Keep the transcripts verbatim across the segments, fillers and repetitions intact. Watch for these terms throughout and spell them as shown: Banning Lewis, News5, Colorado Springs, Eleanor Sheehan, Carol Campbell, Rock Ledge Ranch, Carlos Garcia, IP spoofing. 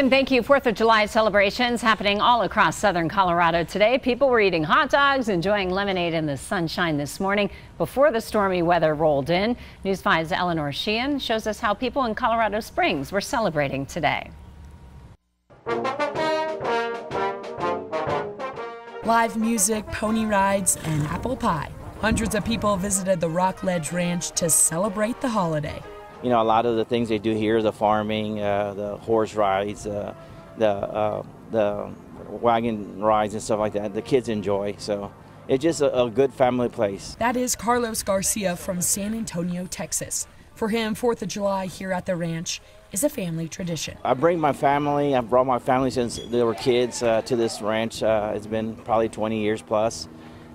And thank you. Fourth of July celebrations happening all across southern Colorado today. People were eating hot dogs, enjoying lemonade in the sunshine this morning before the stormy weather rolled in. News five's Eleanor Sheehan shows us how people in Colorado Springs were celebrating today. Live music, pony rides, and apple pie. Hundreds of people visited the Rock Ledge Ranch to celebrate the holiday. You know, a lot of the things they do here, the farming, uh, the horse rides, uh, the, uh, the wagon rides and stuff like that, the kids enjoy. So it's just a, a good family place. That is Carlos Garcia from San Antonio, Texas. For him, Fourth of July here at the ranch is a family tradition. I bring my family, I've brought my family since they were kids uh, to this ranch. Uh, it's been probably twenty years plus.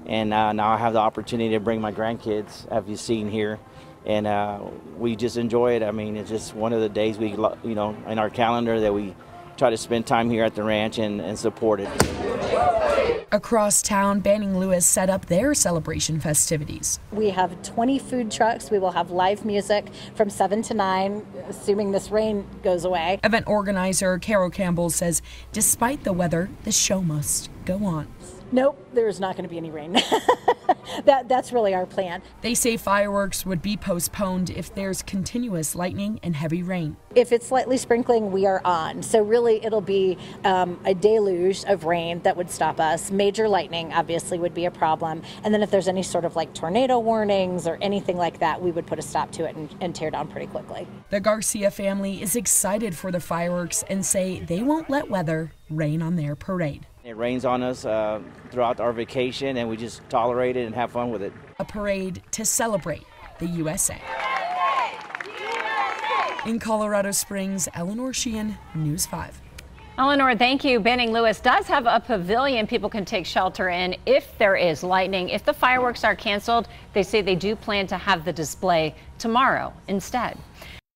And uh, now I have the opportunity to bring my grandkids, as you've seen here. And uh, we just enjoy it. I mean, it's just one of the days we, you know, in our calendar that we try to spend time here at the ranch and, and support it. Across town, Banning Lewis set up their celebration festivities. We have twenty food trucks. We will have live music from seven to nine, assuming this rain goes away. Event organizer Carol Campbell says despite the weather, the show must go on. Nope, there's not going to be any rain. that, that's really our plan. They say fireworks would be postponed if there's continuous lightning and heavy rain. If it's slightly sprinkling, we are on. So really it'll be um, a deluge of rain that would stop us. Major lightning obviously would be a problem. And then if there's any sort of like tornado warnings or anything like that, we would put a stop to it and, and tear down pretty quickly. The Garcia family is excited for the fireworks and say they won't let weather rain on their parade. It rains on us uh, throughout our vacation, and we just tolerate it and have fun with it. A parade to celebrate the U S A. U S A! U S A! In Colorado Springs, Eleanor Sheehan, News five. Eleanor, thank you. Banning Lewis does have a pavilion people can take shelter in if there is lightning. If the fireworks are canceled, they say they do plan to have the display tomorrow instead.